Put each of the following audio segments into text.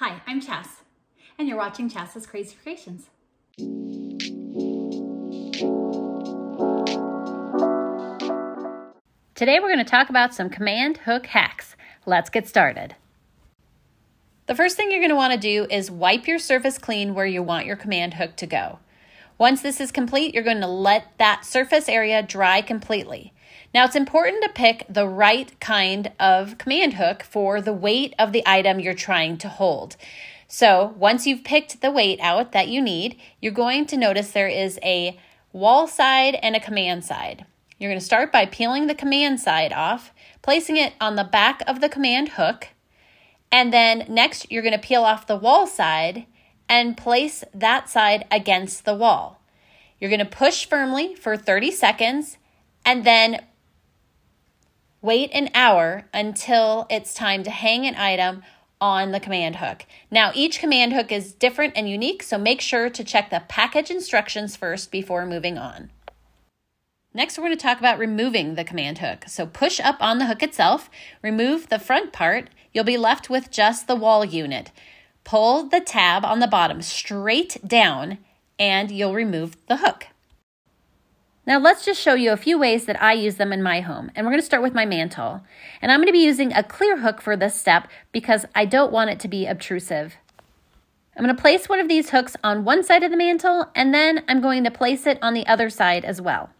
Hi, I'm Chas, and you're watching Chas's Crazy Creations. Today we're going to talk about some command hook hacks. Let's get started. The first thing you're going to want to do is wipe your surface clean where you want your command hook to go. Once this is complete, you're going to let that surface area dry completely. Now it's important to pick the right kind of command hook for the weight of the item you're trying to hold. So once you've picked the weight out that you need, you're going to notice there is a wall side and a command side. You're going to start by peeling the command side off, placing it on the back of the command hook, and then next you're going to peel off the wall side and place that side against the wall. You're going to push firmly for 30 seconds and then wait an hour until it's time to hang an item on the command hook. Now, each command hook is different and unique, so make sure to check the package instructions first before moving on. Next, we're going to talk about removing the command hook. So push up on the hook itself, remove the front part. You'll be left with just the wall unit. Pull the tab on the bottom straight down and you'll remove the hook. Now let's just show you a few ways that I use them in my home. And we're going to start with my mantle. And I'm going to be using a clear hook for this step because I don't want it to be obtrusive. I'm going to place one of these hooks on one side of the mantle and then I'm going to place it on the other side as well.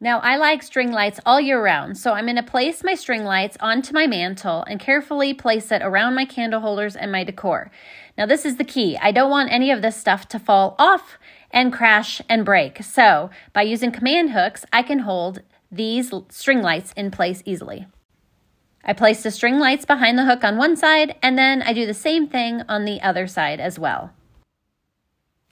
Now, I like string lights all year round, so I'm going to place my string lights onto my mantle and carefully place it around my candle holders and my decor. Now, this is the key. I don't want any of this stuff to fall off and crash and break. So, by using command hooks, I can hold these string lights in place easily. I place the string lights behind the hook on one side, and then I do the same thing on the other side as well.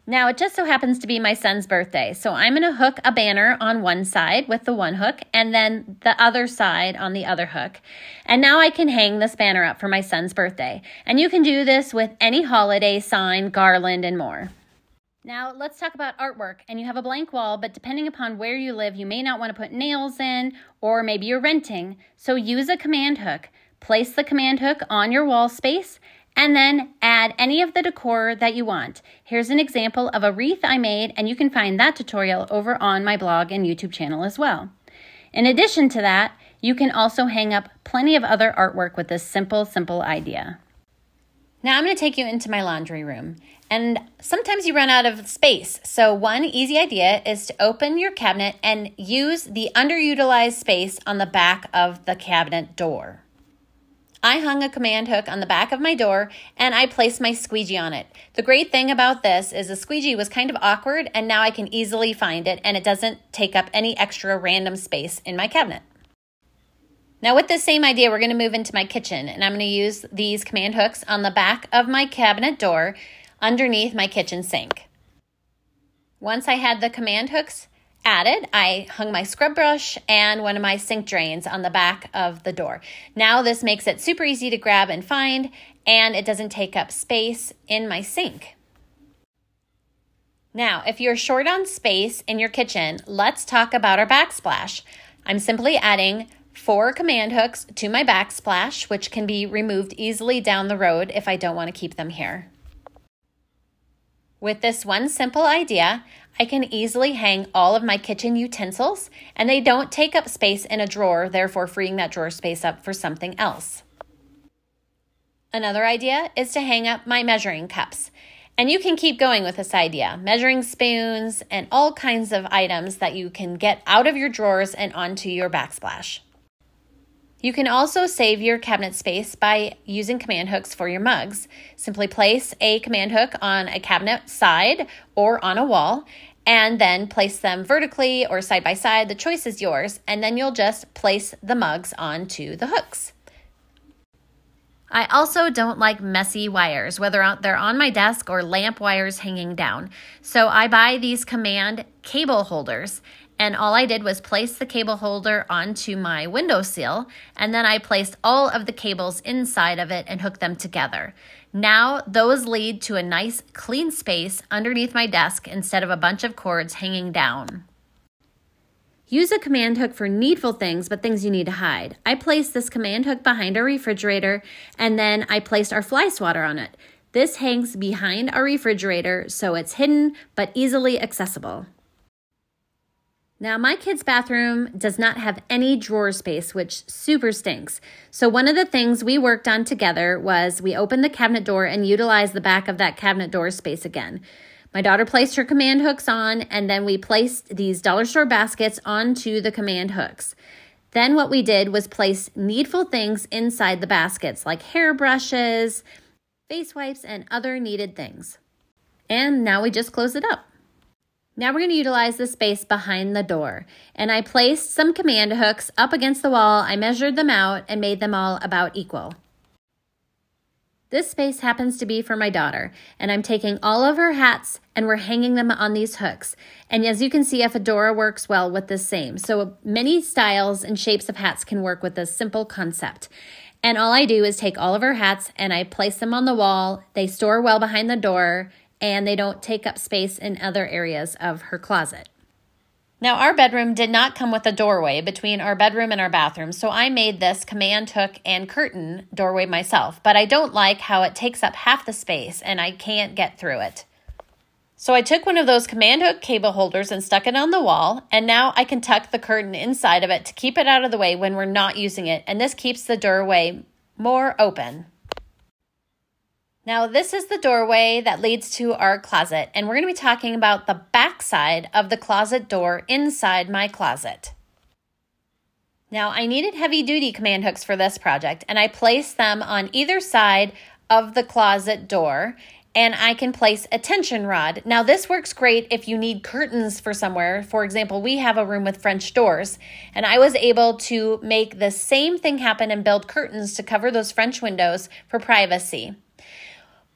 Now, it just so happens to be my son's birthday, so I'm going to hook a banner on one side with the one hook and then the other side on the other hook. And now I can hang this banner up for my son's birthday. And you can do this with any holiday sign, garland, and more. Now, let's talk about artwork. And you have a blank wall, but depending upon where you live, you may not want to put nails in, or maybe you're renting. So use a command hook. Place the command hook on your wall space and then add any of the decor that you want. Here's an example of a wreath I made, and you can find that tutorial over on my blog and YouTube channel as well. In addition to that, you can also hang up plenty of other artwork with this simple idea. Now I'm going to take you into my laundry room, and sometimes you run out of space. So one easy idea is to open your cabinet and use the underutilized space on the back of the cabinet door. I hung a command hook on the back of my door and I placed my squeegee on it. The great thing about this is the squeegee was kind of awkward and now I can easily find it and it doesn't take up any extra random space in my cabinet. Now with this same idea, we're going to move into my kitchen and I'm going to use these command hooks on the back of my cabinet door underneath my kitchen sink. Once I had the command hooks added, I hung my scrub brush and one of my sink drains on the back of the door. Now this makes it super easy to grab and find, and it doesn't take up space in my sink. Now, if you're short on space in your kitchen, let's talk about our backsplash. I'm simply adding 4 command hooks to my backsplash, which can be removed easily down the road if I don't want to keep them here. With this one simple idea, I can easily hang all of my kitchen utensils and they don't take up space in a drawer, therefore freeing that drawer space up for something else. Another idea is to hang up my measuring cups. And you can keep going with this idea. Measuring spoons and all kinds of items that you can get out of your drawers and onto your backsplash. You can also save your cabinet space by using command hooks for your mugs. Simply place a command hook on a cabinet side or on a wall, and then place them vertically or side by side. The choice is yours, and then you'll just place the mugs onto the hooks. I also don't like messy wires, whether they're on my desk or lamp wires hanging down. So I buy these command cable holders. And all I did was place the cable holder onto my windowsill, and then I placed all of the cables inside of it and hooked them together. Now those lead to a nice clean space underneath my desk instead of a bunch of cords hanging down. Use a command hook for needful things, but things you need to hide. I placed this command hook behind our refrigerator, and then I placed our fly swatter on it. This hangs behind our refrigerator, so it's hidden but easily accessible. Now, my kid's bathroom does not have any drawer space, which super stinks. So one of the things we worked on together was we opened the cabinet door and utilized the back of that cabinet door space again. My daughter placed her command hooks on, and then we placed these dollar store baskets onto the command hooks. Then what we did was place needful things inside the baskets, like hair brushes, face wipes, and other needed things. And now we just close it up. Now we're going to utilize the space behind the door, and I placed some command hooks up against the wall. I measured them out and made them all about equal. This space happens to be for my daughter, and I'm taking all of her hats and we're hanging them on these hooks. And as you can see, a fedora works well with this same. So many styles and shapes of hats can work with this simple concept. And all I do is take all of her hats and I place them on the wall. They store well behind the door, and they don't take up space in other areas of her closet. Now, our bedroom did not come with a doorway between our bedroom and our bathroom, so I made this command hook and curtain doorway myself, but I don't like how it takes up half the space and I can't get through it. So I took one of those command hook cable holders and stuck it on the wall, and now I can tuck the curtain inside of it to keep it out of the way when we're not using it, and this keeps the doorway more open. Now, this is the doorway that leads to our closet, and we're going to be talking about the backside of the closet door inside my closet. Now, I needed heavy-duty command hooks for this project, and I placed them on either side of the closet door, and I can place a tension rod. Now, this works great if you need curtains for somewhere. For example, we have a room with French doors, and I was able to make the same thing happen and build curtains to cover those French windows for privacy.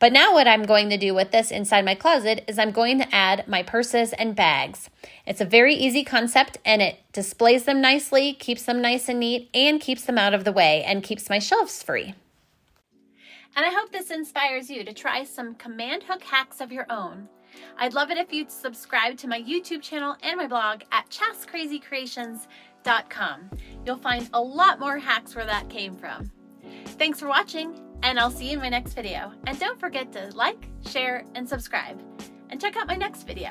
But now what I'm going to do with this inside my closet is I'm going to add my purses and bags. It's a very easy concept, and it displays them nicely, keeps them nice and neat, and keeps them out of the way and keeps my shelves free. And I hope this inspires you to try some command hook hacks of your own. I'd love it if you'd subscribe to my YouTube channel and my blog at chascrazycreations.com. You'll find a lot more hacks where that came from. Thanks for watching, and I'll see you in my next video. And don't forget to like, share, and subscribe. And check out my next video.